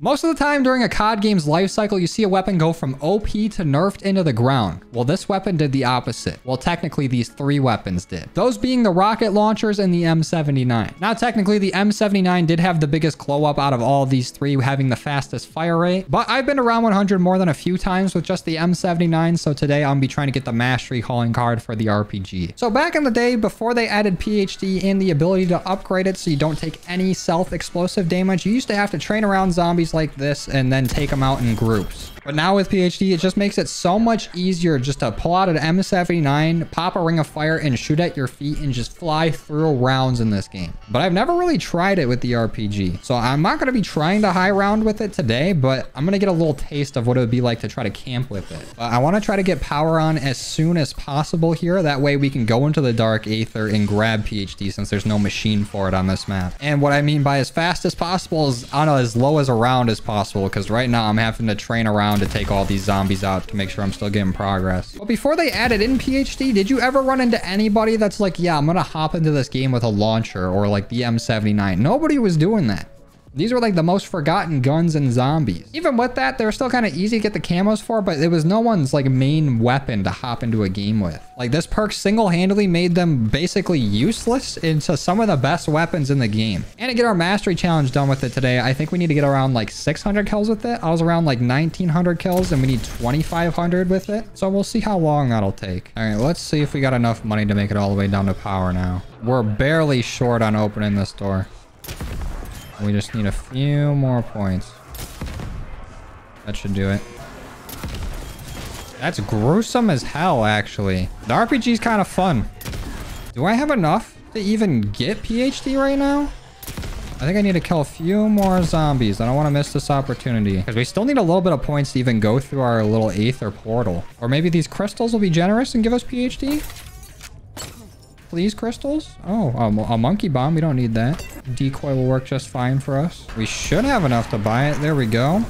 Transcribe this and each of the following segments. Most of the time during a COD game's life cycle, you see a weapon go from OP to nerfed into the ground. Well, this weapon did the opposite. Well, technically these three weapons did. Those being the rocket launchers and the M79. Now, technically the M79 did have the biggest glow up out of all these three, having the fastest fire rate, but I've been around 100 more than a few times with just the M79. So today I'll be trying to get the mastery calling card for the RPG. So back in the day before they added PhD and the ability to upgrade it so you don't take any self-explosive damage, you used to have to train around zombies like this and then take them out in groups. But now with PhD, it just makes it so much easier just to pull out an M79, pop a ring of fire, and shoot at your feet and just fly through rounds in this game. But I've never really tried it with the RPG, so I'm not going to be trying to high round with it today, but I'm going to get a little taste of what it would be like to try to camp with it. But I want to try to get power on as soon as possible here. That way we can go into the Dark Aether and grab PhD since there's no machine for it on this map. And what I mean by as fast as possible is on as low as a round as possible, because right now I'm having to train around to take all these zombies out to make sure I'm still getting progress. But before they added in PhD, did you ever run into anybody that's like, yeah, I'm gonna hop into this game with a launcher or like the M79? Nobody was doing that. These were like the most forgotten guns and zombies. Even with that, they were still kind of easy to get the camos for, but it was no one's like main weapon to hop into a game with. Like this perk single-handedly made them basically useless into some of the best weapons in the game. And to get our mastery challenge done with it today, I think we need to get around like 600 kills with it. I was around like 1900 kills and we need 2500 with it. So we'll see how long that'll take. All right, let's see if we got enough money to make it all the way down to power now. We're barely short on opening this door. We just need a few more points. That should do it. That's gruesome as hell, actually. The RPG's kind of fun. Do I have enough to even get PhD right now? I think I need to kill a few more zombies. I don't want to miss this opportunity because we still need a little bit of points to even go through our little Aether portal. Or maybe these crystals will be generous and give us PhD? These crystals? Oh, a monkey bomb. We don't need that. Decoy will work just fine for us. We should have enough to buy it. There we go.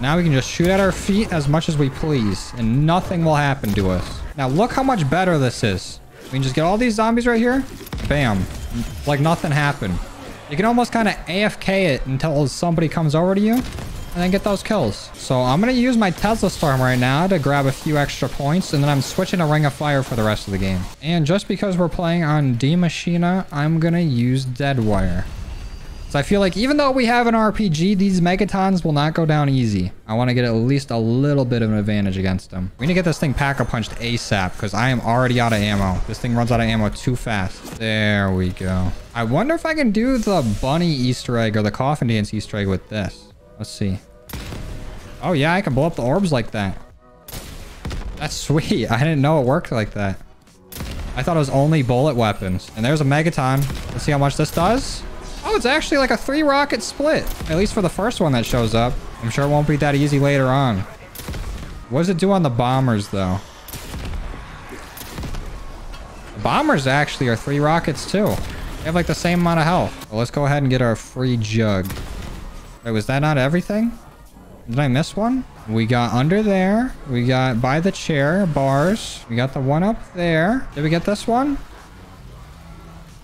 Now we can just shoot at our feet as much as we please and nothing will happen to us. Now look how much better this is. We can just get all these zombies right here. Bam. Like nothing happened. You can almost kind of AFK it until somebody comes over to you and then get those kills. So I'm going to use my Tesla Storm right now to grab a few extra points, and then I'm switching to Ring of Fire for the rest of the game. And just because we're playing on Die Maschine, I'm going to use Deadwire. So I feel like even though we have an RPG, these Megatons will not go down easy. I want to get at least a little bit of an advantage against them. We need to get this thing pack-a-punched ASAP because I am already out of ammo. This thing runs out of ammo too fast. There we go. I wonder if I can do the Bunny Easter Egg or the Coffin Dance Easter Egg with this. Let's see. Oh, yeah, I can blow up the orbs like that. That's sweet. I didn't know it worked like that. I thought it was only bullet weapons. And there's a Megaton. Let's see how much this does. Oh, it's actually like a 3-rocket split. At least for the first one that shows up. I'm sure it won't be that easy later on. What does it do on the bombers, though? The bombers actually are 3 rockets, too. They have like the same amount of health. Well, let's go ahead and get our free jug. Wait, was that not everything? Did I miss one? We got under there. We got by the chair, bars. We got the one up there. Did we get this one?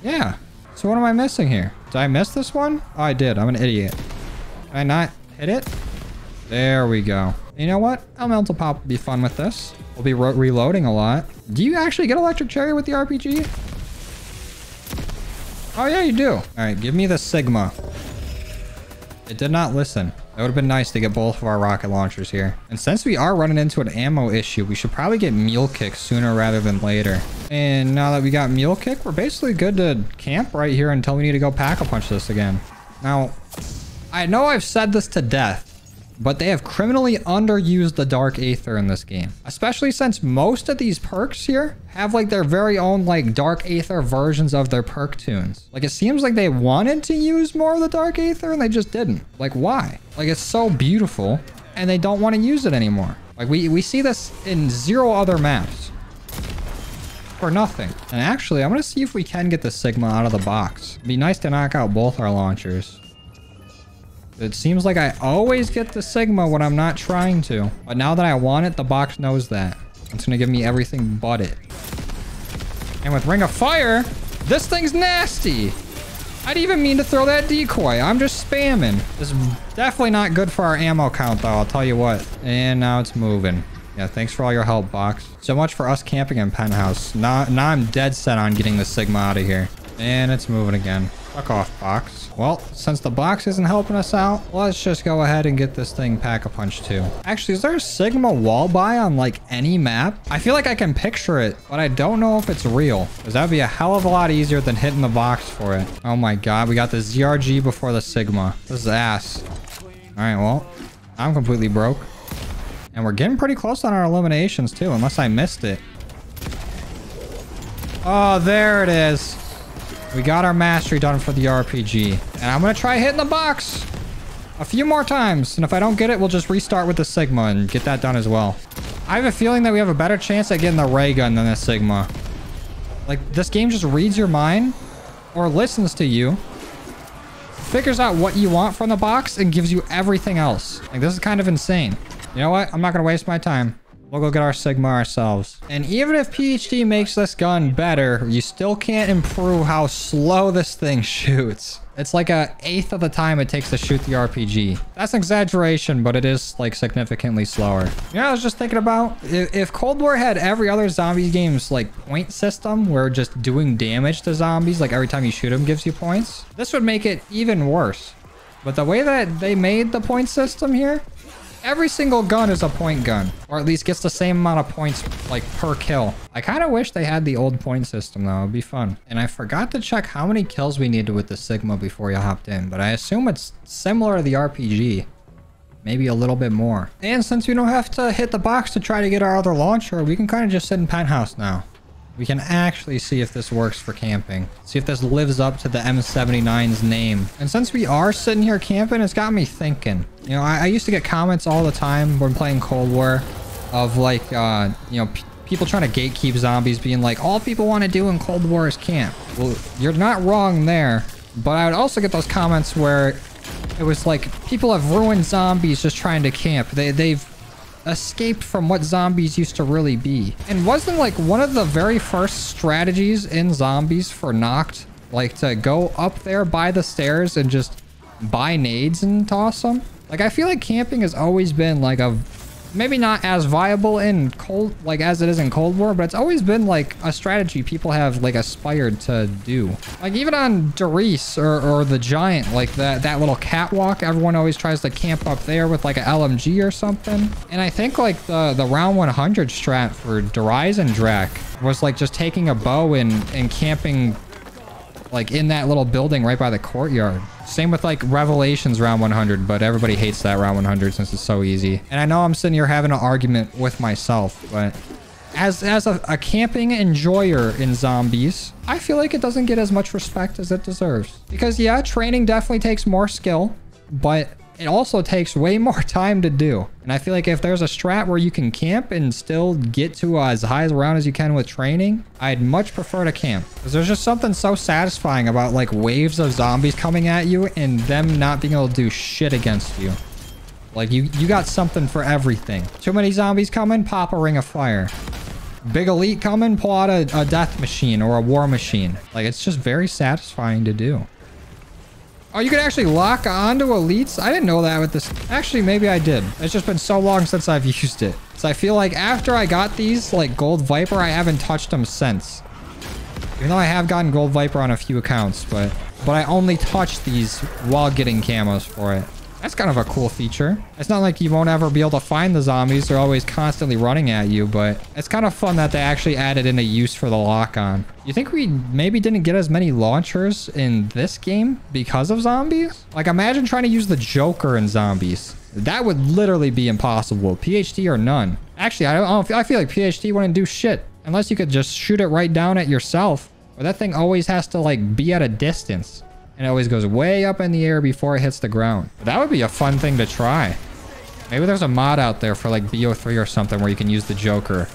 Yeah. So what am I missing here? Did I miss this one? Oh, I did. I'm an idiot. Can I not hit it? There we go. You know what? Elemental Pop will be fun with this. We'll be reloading a lot. Do you actually get Electric Cherry with the RPG? Oh, yeah, you do. All right, give me the Sigma. It did not listen. It would have been nice to get both of our rocket launchers here. And since we are running into an ammo issue, we should probably get Mule Kick sooner rather than later. And now that we got Mule Kick, we're basically good to camp right here until we need to go pack-a-punch this again. Now, I know I've said this to death, but they have criminally underused the Dark Aether in this game, especially since most of these perks here have like their very own like Dark Aether versions of their perk tunes. Like it seems like they wanted to use more of the Dark Aether and they just didn't. Like why? Like it's so beautiful and they don't want to use it anymore. Like we see this in 0 other maps for nothing. And actually, I'm going to see if we can get the Sigma out of the box. It'd be nice to knock out both our launchers. It seems like I always get the Sigma when I'm not trying to. But now that I want it, the box knows that. It's going to give me everything but it. And with Ring of Fire, this thing's nasty. I didn't even mean to throw that decoy. I'm just spamming. This is definitely not good for our ammo count, though. I'll tell you what. And now it's moving. Yeah, thanks for all your help, Box. So much for us camping in Penthouse. Now I'm dead set on getting the Sigma out of here. And it's moving again. Fuck off, Box. Well, since the box isn't helping us out, let's just go ahead and get this thing Pack-a-Punch too. Actually, is there a Sigma wall buy on like any map? I feel like I can picture it, but I don't know if it's real. Because that'd be a hell of a lot easier than hitting the box for it. Oh my god, we got the ZRG before the Sigma. This is ass. Alright, well, I'm completely broke. And we're getting pretty close on our eliminations too, unless I missed it. Oh, there it is. We got our mastery done for the RPG. And I'm going to try hitting the box a few more times. And if I don't get it, we'll just restart with the Sigma and get that done as well. I have a feeling that we have a better chance at getting the Ray gun than the Sigma. Like, this game just reads your mind or listens to you, figures out what you want from the box, and gives you everything else. Like, this is kind of insane. You know what? I'm not going to waste my time. We'll go get our Sigma ourselves. And even if PhD makes this gun better, you still can't improve how slow this thing shoots. It's like an eighth of the time it takes to shoot the RPG. That's an exaggeration, but it is like significantly slower. You know, I was just thinking about if Cold War had every other zombie game's like point system where just doing damage to zombies, like every time you shoot them gives you points, this would make it even worse. But the way that they made the point system here, every single gun is a point gun, or at least gets the same amount of points like per kill. I kind of wish they had the old point system though. It'd be fun. And I forgot to check how many kills we needed with the Sigma before you hopped in, but I assume it's similar to the RPG. Maybe a little bit more. And since we don't have to hit the box to try to get our other launcher, we can kind of just sit in Penthouse now. We can actually see if this works for camping. See if this lives up to the M79's name. And since we are sitting here camping, it's got me thinking. You know, I used to get comments all the time when playing Cold War of like, you know, people trying to gatekeep zombies being like, all people want to do in Cold War is camp. Well, you're not wrong there. But I would also get those comments where it was like, people have ruined zombies just trying to camp. They've escaped from what zombies used to really be. And wasn't like one of the very first strategies in zombies for Nocht like to go up there by the stairs and just buy nades and toss them? Like, I feel like camping has always been like a, maybe not as viable in cold, like as it is in Cold War, but it's always been like a strategy people have like aspired to do. Like even on Doris or the Giant, like that little catwalk, everyone always tries to camp up there with like an LMG or something. And I think like the round 100 strat for Der Eisendrache was like just taking a bow and camping like in that little building right by the courtyard. Same with like Revelations round 100, but everybody hates that round 100 since it's so easy. And I know I'm sitting here having an argument with myself, but as a camping enjoyer in zombies, I feel like it doesn't get as much respect as it deserves. Because yeah, training definitely takes more skill, but it also takes way more time to do. And I feel like if there's a strat where you can camp and still get to as high as round as you can with training, I'd much prefer to camp. Because there's just something so satisfying about like waves of zombies coming at you and them not being able to do shit against you. Like you got something for everything. Too many zombies coming, pop a Ring of Fire. Big elite coming, pull out a death machine or a war machine. Like it's just very satisfying to do. Oh, you can actually lock onto elites? I didn't know that with this. Actually, maybe I did. It's just been so long since I've used it. So I feel like after I got these, like Gold Viper, I haven't touched them since. Even though I have gotten Gold Viper on a few accounts, but I only touched these while getting camos for it. That's kind of a cool feature. It's not like you won't ever be able to find the zombies. They're always constantly running at you, but it's kind of fun that they actually added in a use for the lock-on. You think we maybe didn't get as many launchers in this game because of zombies? Like imagine trying to use the Joker in zombies. That would literally be impossible. PhD or none. Actually, I feel like PhD wouldn't do shit unless you could just shoot it right down at yourself. But that thing always has to like be at a distance. And it always goes way up in the air before it hits the ground. But that would be a fun thing to try. Maybe there's a mod out there for like BO3 or something where you can use the Joker.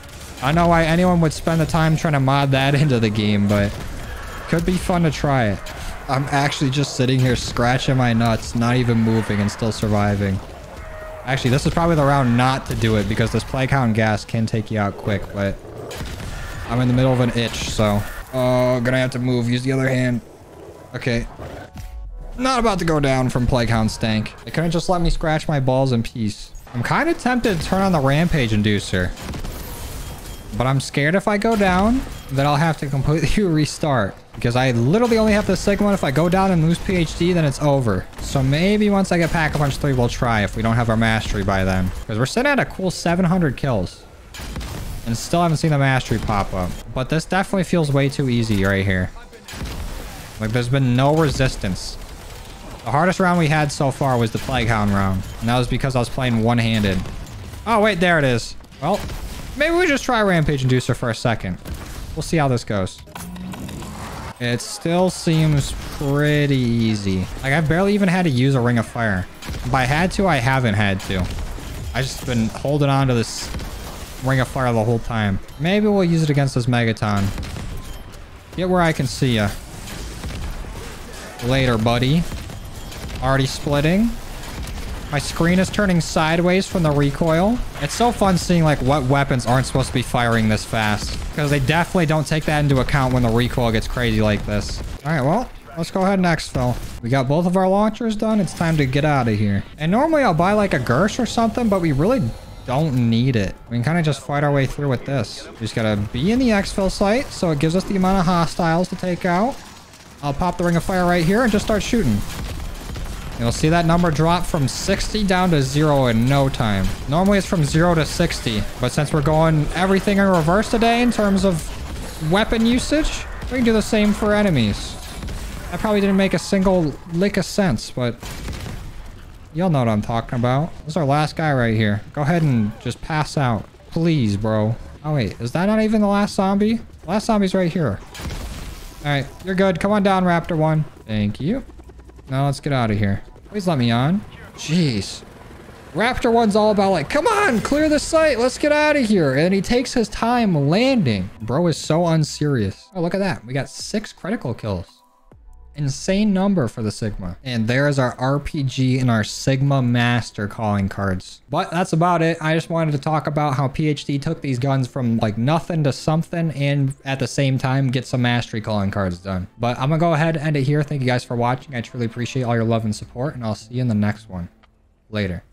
I don't know why anyone would spend the time trying to mod that into the game, but could be fun to try it. I'm actually just sitting here scratching my nuts, not even moving and still surviving. Actually, this is probably the round not to do it because this Plaguehound gas can take you out quick, but I'm in the middle of an itch, so... Oh, gonna have to move. Use the other hand. Okay, Not about to go down from Plaguehound Stank. They couldn't just let me scratch my balls in peace. I'm kind of tempted to turn on the Rampage Inducer, but I'm scared if I go down, then I'll have to completely restart because I literally only have the Sigma. If I go down and lose PhD, then it's over. So maybe once I get Pack-a-Punch 3, we'll try if we don't have our mastery by then, because we're sitting at a cool 700 kills and still haven't seen the mastery pop up. But this definitely feels way too easy right here. Like, there's been no resistance. The hardest round we had so far was the Plaguehound round, and that was because I was playing one-handed. Oh, wait, there it is. Well, maybe we just try Rampage Inducer for a second. We'll see how this goes. It still seems pretty easy. Like, I've barely even had to use a Ring of Fire. If I had to, I haven't had to. I've just been holding on to this Ring of Fire the whole time. Maybe we'll use it against this Megaton. Get where I can see ya. Later, buddy. Already splitting. My screen is turning sideways from the recoil. It's so fun seeing like what weapons aren't supposed to be firing this fast, because they definitely don't take that into account when the recoil gets crazy like this. All right, well, let's go ahead and exfil. We got both of our launchers done. It's time to get out of here. And normally I'll buy like a Gersh or something, but we really don't need it. We can kind of just fight our way through with this. We just gotta be in the exfil site, so it gives us the amount of hostiles to take out. I'll pop the Ring of Fire right here and just start shooting. You'll see that number drop from 60 down to 0 in no time. Normally it's from 0 to 60, but since we're going everything in reverse today in terms of weapon usage, we can do the same for enemies. That probably didn't make a single lick of sense, but y'all know what I'm talking about. This is our last guy right here. Go ahead and just pass out. Please, bro. Oh, wait. Is that not even the last zombie? The last zombie's right here. All right. You're good. Come on down, Raptor One. Thank you. Now let's get out of here. Please let me on. Jeez. Raptor One's all about like, come on, clear the site. Let's get out of here. And he takes his time landing. Bro is so unserious. Oh, look at that. We got 6 critical kills. Insane number for the Sigma. And there is our RPG and our Sigma Master calling cards. But that's about it. I just wanted to talk about how PhD took these guns from like nothing to something, and at the same time get some mastery calling cards done. But I'm gonna go ahead and end it here. Thank you guys for watching. I truly appreciate all your love and support, and I'll see you in the next one. Later.